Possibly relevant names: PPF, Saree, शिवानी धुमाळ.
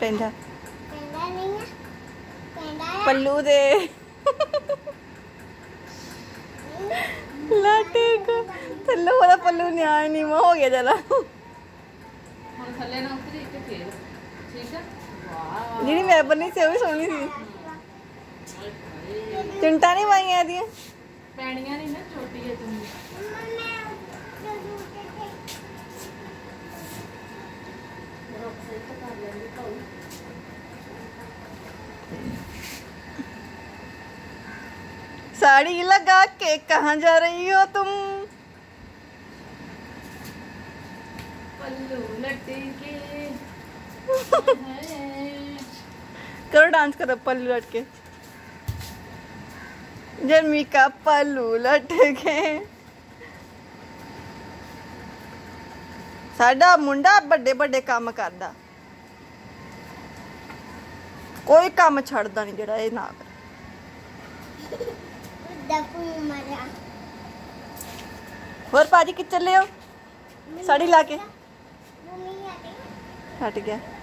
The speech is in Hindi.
पेंदा पल्लू दे लाटे को थल्ले वाला पल्लू नहीं आया नहीं हो गया जरा हम थल्ले ना उतरी तो फिर ठीक है वाह जी मैं बनी से भी सोनी थी चिंता नहीं भाई आ दिए पैणियां नहीं ना छोटी है तुम साड़ी लगा के कहाँ जा रही हो तुम पल्लू लटके करो डांस करो पल्लू लटके जर्मी का पल्लू लटके साडा मुंडा बड़े बड़े काम करदा कोई काम छड़दा नहीं जेड़ा ए ना करे और पाजी किचन ले साड़ी लाके हट गया।